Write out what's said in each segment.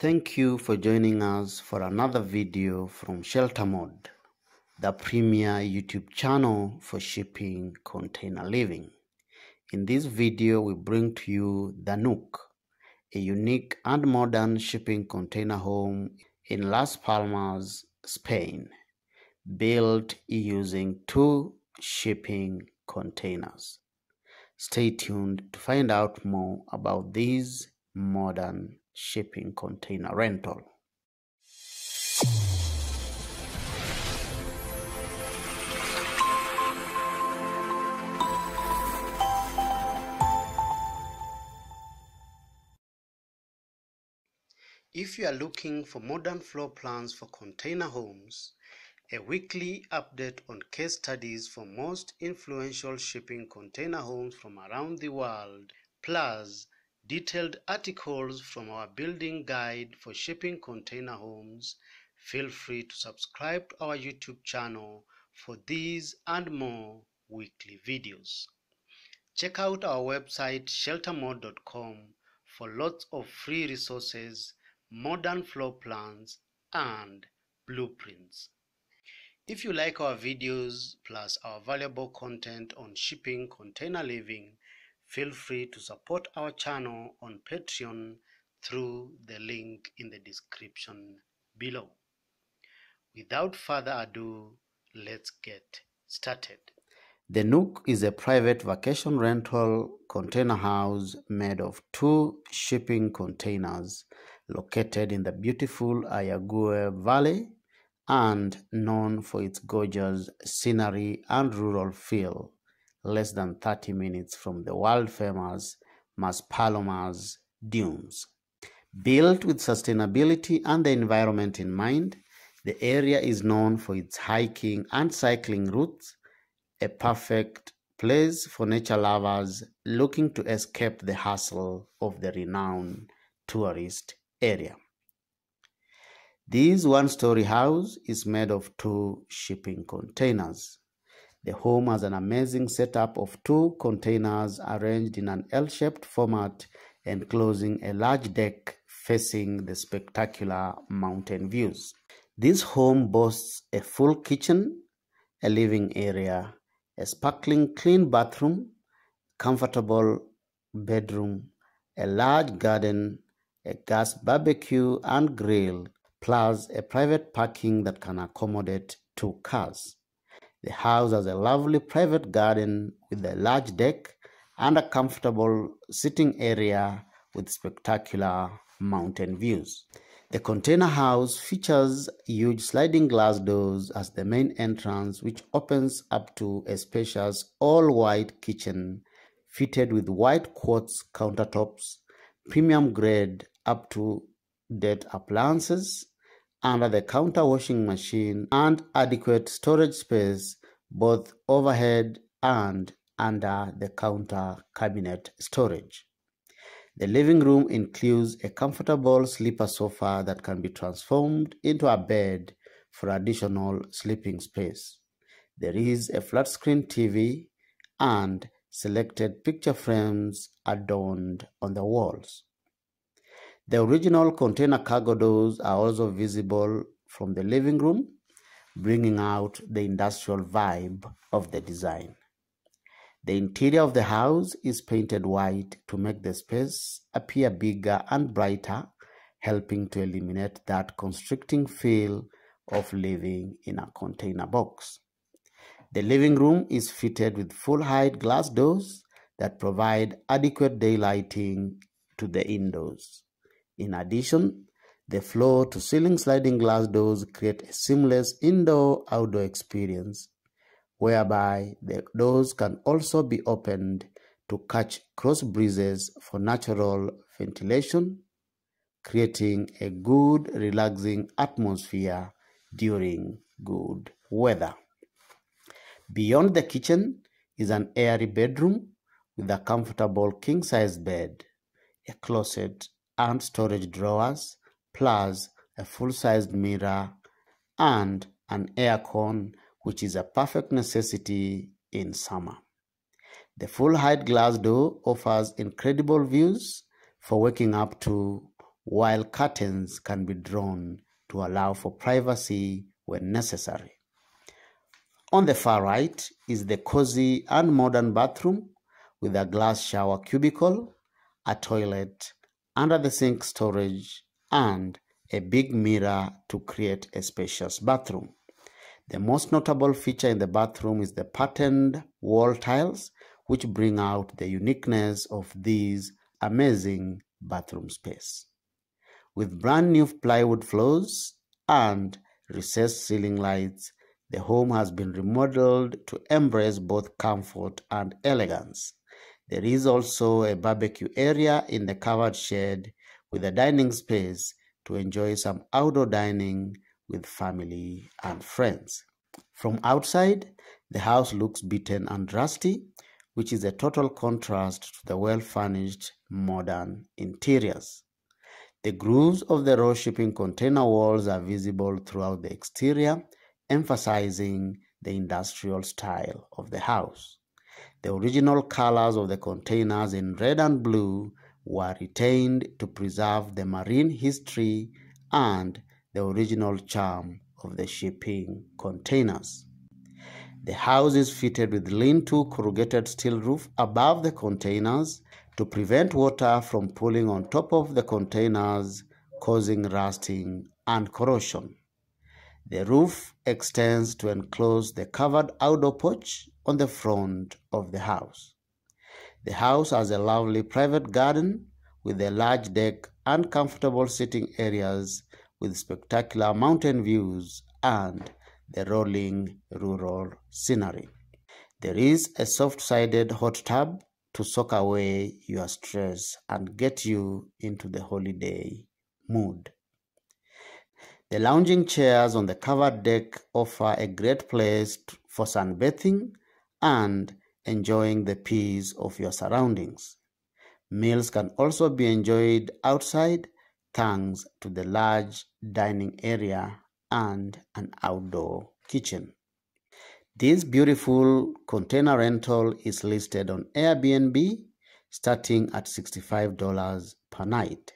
Thank you for joining us for another video from Shelter Mode, the premier YouTube channel for shipping container living. In this video, we bring to you The Nook, a unique and modern shipping container home in Las Palmas, Spain, built using two shipping containers. Stay tuned to find out more about these modern shipping container rental. If you are looking for modern floor plans for container homes, a weekly update on case studies for most influential shipping container homes from around the world, plus detailed articles from our building guide for shipping container homes. Feel free to subscribe to our YouTube channel for these and more weekly videos. Check out our website sheltermode.com for lots of free resources, modern floor plans and blueprints. If you like our videos plus our valuable content on shipping container living, feel free to support our channel on Patreon through the link in the description below. Without further ado, let's get started. The Nook is a private vacation rental container house made of two shipping containers located in the beautiful Ayagaures Valley and known for its gorgeous scenery and rural feel, less than 30 minutes from the world-famous Maspalomas dunes. Built with sustainability and the environment in mind, the area is known for its hiking and cycling routes, a perfect place for nature lovers looking to escape the hustle of the renowned tourist area. This one-story house is made of two shipping containers. The home has an amazing setup of two containers arranged in an L-shaped format, enclosing a large deck facing the spectacular mountain views. This home boasts a full kitchen, a living area, a sparkling clean bathroom, comfortable bedroom, a large garden, a gas barbecue and grill, plus a private parking that can accommodate two cars. The house has a lovely private garden with a large deck and a comfortable sitting area with spectacular mountain views. The container house features huge sliding glass doors as the main entrance, which opens up to a spacious all-white kitchen fitted with white quartz countertops, premium grade up-to-date appliances, under the counter washing machine, and adequate storage space both overhead and under the counter cabinet storage. The living room includes a comfortable sleeper sofa that can be transformed into a bed for additional sleeping space. There is a flat screen TV and selected picture frames adorned on the walls. The original container cargo doors are also visible from the living room, bringing out the industrial vibe of the design. The interior of the house is painted white to make the space appear bigger and brighter, helping to eliminate that constricting feel of living in a container box. The living room is fitted with full-height glass doors that provide adequate daylighting to the indoors. In addition, the floor-to-ceiling sliding glass doors create a seamless indoor-outdoor experience, whereby the doors can also be opened to catch cross breezes for natural ventilation, creating a good, relaxing atmosphere during good weather. Beyond the kitchen is an airy bedroom with a comfortable king-size bed, a closet, and storage drawers, plus a full-sized mirror and an aircon, which is a perfect necessity in summer. The full-height glass door offers incredible views for waking up to while curtains can be drawn to allow for privacy when necessary. On the far right is the cozy and modern bathroom with a glass shower cubicle, a toilet, under-the-sink storage, and a big mirror to create a spacious bathroom. The most notable feature in the bathroom is the patterned wall tiles, which bring out the uniqueness of this amazing bathroom space. With brand new plywood floors and recessed ceiling lights, the home has been remodeled to embrace both comfort and elegance. There is also a barbecue area in the covered shed with a dining space to enjoy some outdoor dining with family and friends. From outside, the house looks beaten and rusty, which is a total contrast to the well-furnished modern interiors. The grooves of the raw shipping container walls are visible throughout the exterior, emphasizing the industrial style of the house. The original colors of the containers in red and blue were retained to preserve the marine history and the original charm of the shipping containers. The house is fitted with lean-to corrugated steel roof above the containers to prevent water from pooling on top of the containers, causing rusting and corrosion. The roof extends to enclose the covered outdoor porch on the front of the house. The house has a lovely private garden with a large deck and comfortable sitting areas with spectacular mountain views and the rolling rural scenery. There is a soft-sided hot tub to soak away your stress and get you into the holiday mood. The lounging chairs on the covered deck offer a great place for sunbathing and enjoying the peace of your surroundings. Meals can also be enjoyed outside thanks to the large dining area and an outdoor kitchen. This beautiful container rental is listed on Airbnb starting at $65 per night.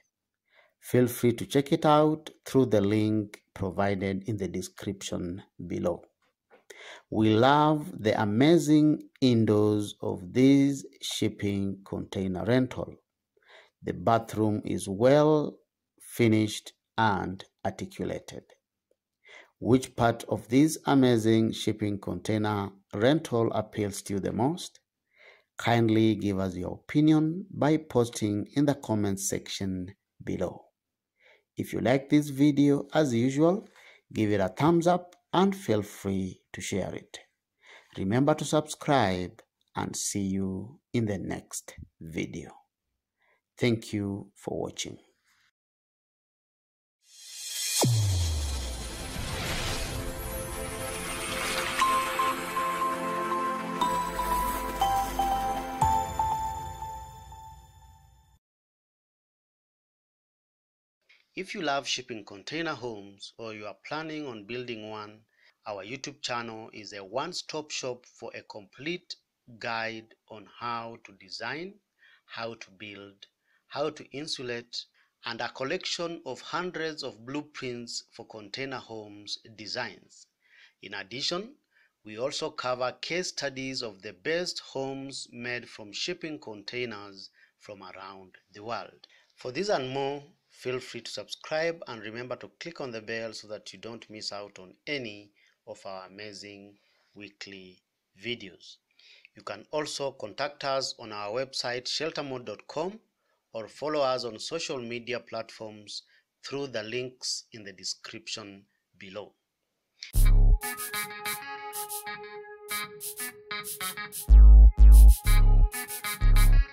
Feel free to check it out through the link provided in the description below. We love the amazing indoors of this shipping container rental. The bathroom is well finished and articulated. Which part of this amazing shipping container rental appeals to you the most? Kindly give us your opinion by posting in the comments section below. If you like this video, as usual, give it a thumbs up and feel free to share it. Remember to subscribe and see you in the next video. Thank you for watching. If you love shipping container homes or you are planning on building one, our YouTube channel is a one-stop shop for a complete guide on how to design, how to build, how to insulate, and a collection of hundreds of blueprints for container homes designs. In addition, we also cover case studies of the best homes made from shipping containers from around the world. For this and more, feel free to subscribe and remember to click on the bell so that you don't miss out on any of our amazing weekly videos. You can also contact us on our website sheltermode.com or follow us on social media platforms through the links in the description below.